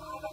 Grazie.